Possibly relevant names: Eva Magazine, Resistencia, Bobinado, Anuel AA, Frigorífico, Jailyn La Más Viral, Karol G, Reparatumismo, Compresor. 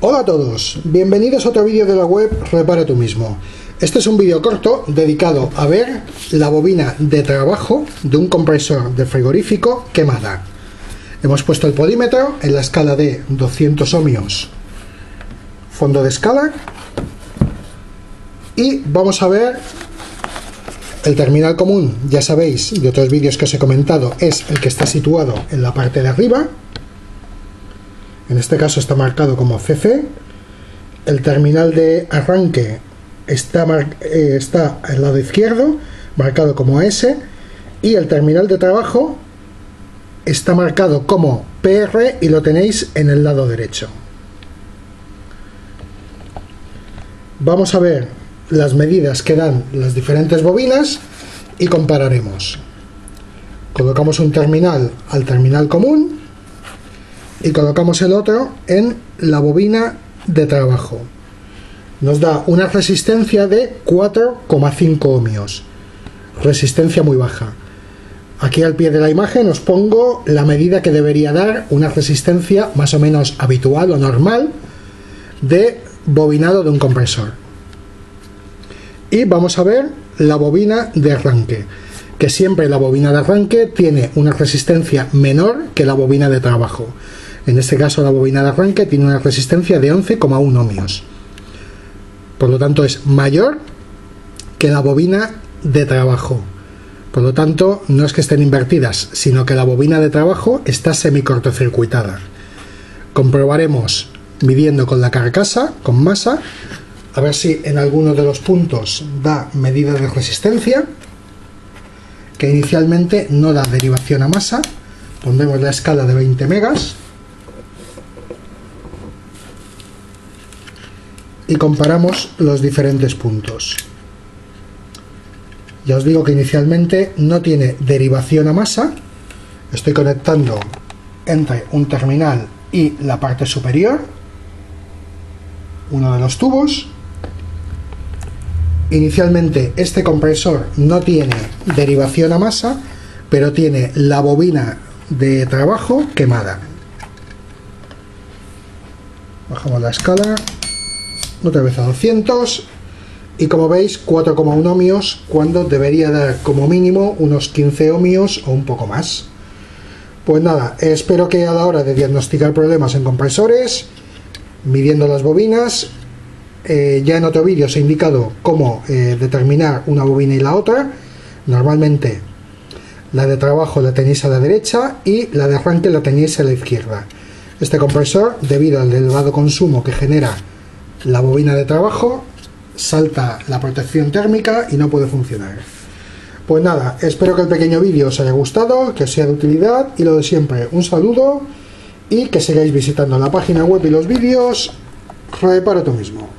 Hola a todos, bienvenidos a otro vídeo de la web Repara tú mismo. Este es un vídeo corto dedicado a ver la bobina de trabajo de un compresor de frigorífico quemada. Hemos puesto el polímetro en la escala de 200 ohmios, fondo de escala, y vamos a ver el terminal común. Ya sabéis de otros vídeos que os he comentado, es el que está situado en la parte de arriba. En este caso está marcado como CC. El terminal de arranque está al lado izquierdo, marcado como S, y el terminal de trabajo está marcado como PR y lo tenéis en el lado derecho. Vamos a ver las medidas que dan las diferentes bobinas y compararemos. Colocamos un terminal al terminal común y colocamos el otro en la bobina de trabajo. Nos da una resistencia de 4,5 ohmios, resistencia muy baja. Aquí al pie de la imagen os pongo la medida que debería dar una resistencia más o menos habitual o normal de bobinado de un compresor. Y vamos a ver la bobina de arranque, que siempre la bobina de arranque tiene una resistencia menor que la bobina de trabajo. En este caso la bobina de arranque tiene una resistencia de 11,1 ohmios. Por lo tanto es mayor que la bobina de trabajo. Por lo tanto no es que estén invertidas, sino que la bobina de trabajo está semicortocircuitada. Comprobaremos midiendo con la carcasa, con masa, a ver si en alguno de los puntos da medida de resistencia, que inicialmente no da derivación a masa. Pondremos la escala de 20 megas y comparamos los diferentes puntos. Ya os digo que inicialmente no tiene derivación a masa. Estoy conectando entre un terminal y la parte superior, uno de los tubos. Inicialmente este compresor no tiene derivación a masa, pero tiene la bobina de trabajo quemada. Bajamos la escala, otra vez a 200, y como veis 4,1 ohmios cuando debería dar como mínimo unos 15 ohmios o un poco más. Pues nada, espero que a la hora de diagnosticar problemas en compresores, midiendo las bobinas, ya en otro vídeo os he indicado cómo determinar una bobina y la otra. Normalmente la de trabajo la tenéis a la derecha y la de arranque la tenéis a la izquierda. Este compresor, debido al elevado consumo que genera la bobina de trabajo, salta la protección térmica y no puede funcionar. Pues nada, espero que el pequeño vídeo os haya gustado, que os sea de utilidad, y lo de siempre, un saludo y que sigáis visitando la página web y los vídeos Repara tú mismo.